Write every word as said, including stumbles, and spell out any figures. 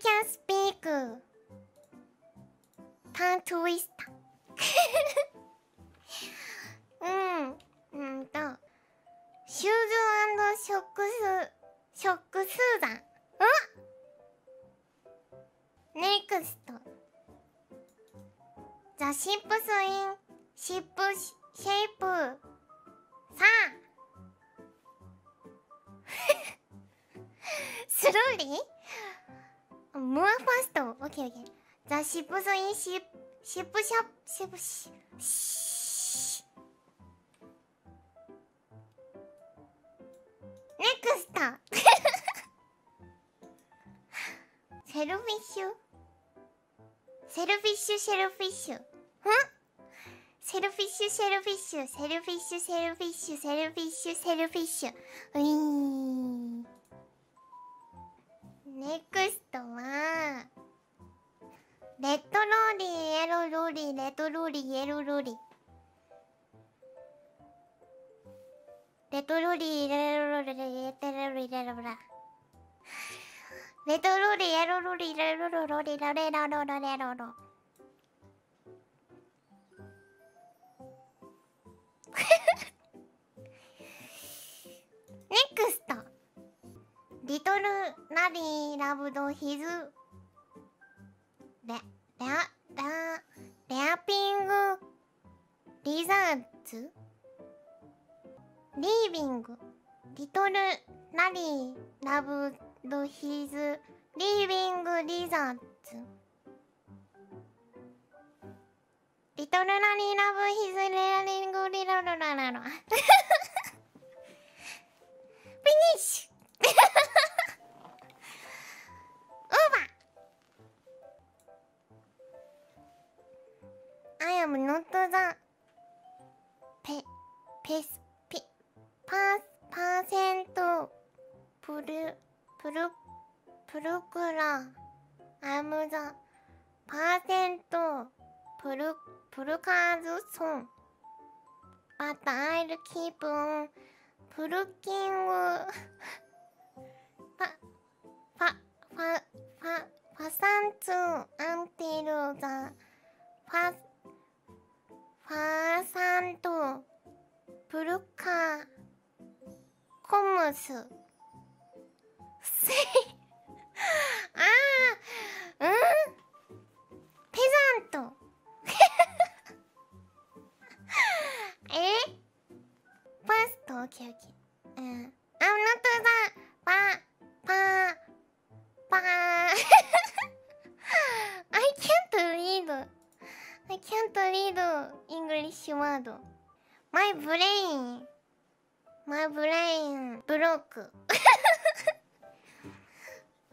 can speak. Tongue twister. うん、うんとシューズ&ショックスショックスーザン。うん、ネクストザシップスインシップシェイプさあスローリーモアファストオッケーオッケーザシップスインシップシップシャップシップシッシネクストセルフィッシュセルフィッシュセルフィッシュんセルフィッシュセルフィッシュセルフィッシュセルフィッシュセルフィッシュセルフィッシュウィーンネクストはレッドローリーイエローローリーレッドローリーイエローローリーレトロリーレロロレレテレロリレロラレトロリエロロリレロロロリレレロロレロロネクストリトルナリーラブドヒズレレアレアピングリザーズリービングリトルナリーラブドヒズリービングリザーズリトルナリーラブヒズリービングリロロロロフィニッシュウーバー I am not the ペペスパーセントプルプルプルクラアムザパーセントプルプルカーズソンバッタアイルキープオンプルキングパパパパパサンツアンティルザファファーサントプルカーコムス。せい。ああ、うん。ペザント。え？パスト、オッケーオッケー。うん。あなたが、パ、パ、パ。I can't read. I can't read English word. My brain.My brain block